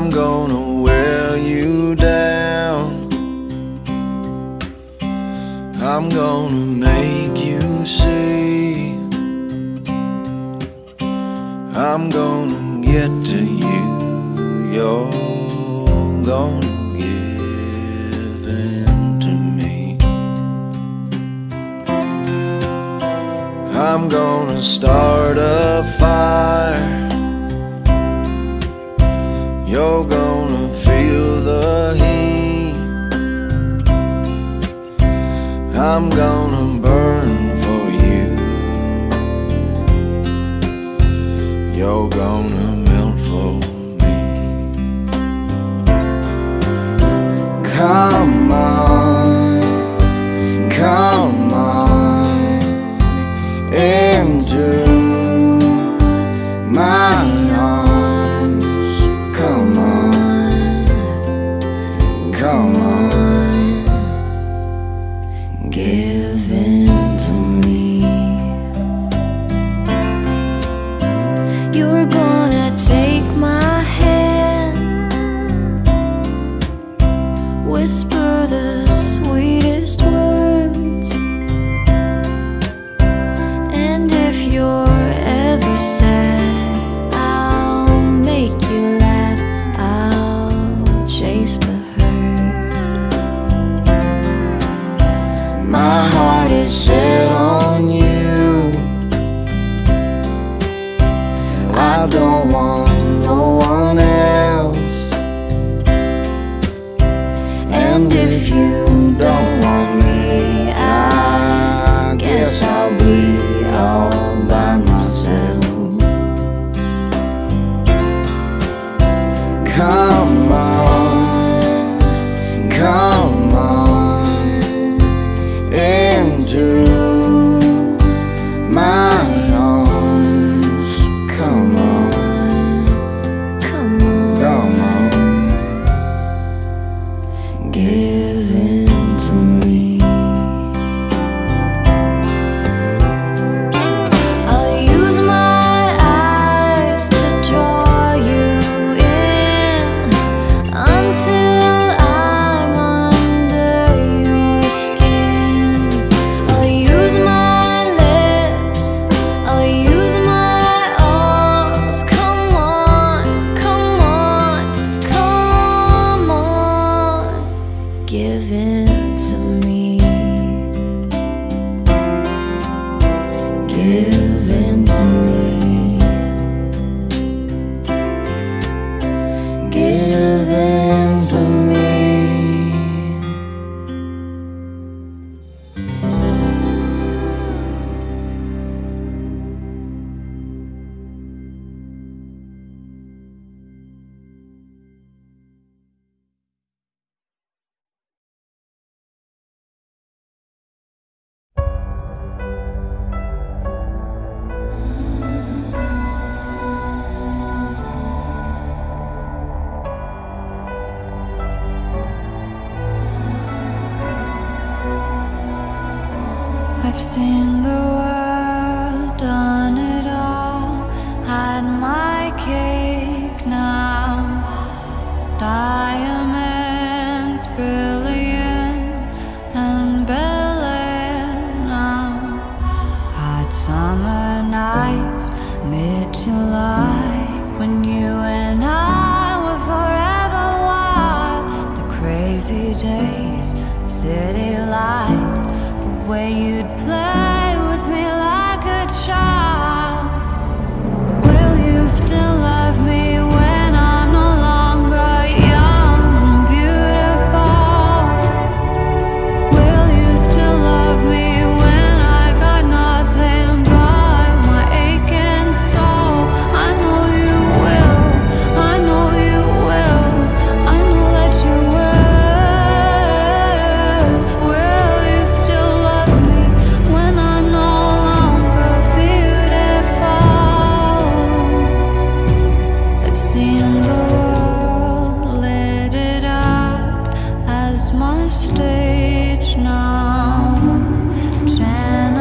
I'm gonna wear you down. I'm gonna make you see. I'm gonna get to you. You're gonna give in to me. I'm gonna start a fire. You're gonna feel the heat. I'm gonna burn for you. You're gonna melt for me. Come on, come on into my arms. Come on, give in to me. You're gonna take my hand, whisper the sweetest words, and if you're ever sad, I'll make you laugh. I'll chase the my heart is set on you. I don't want no one else. And if you don't want me, I guess I'll be all by myself. Come on, come on into my arms. Come on, come on, come on, give in to me. I'll use my eyes to draw you in until I've seen the world, done it all, had my cake now. Diamonds brilliant and Bel Air now. Hot summer nights, mid-July, when you and I were forever wild. The crazy days, city lights, the way you'd play with me like a child. Will you still love me when I'm no longer young and beautiful? Will you still love me when I got nothing but my aching soul? I know you will, I know you will, I know that you will. Will you still stage now, Jenna.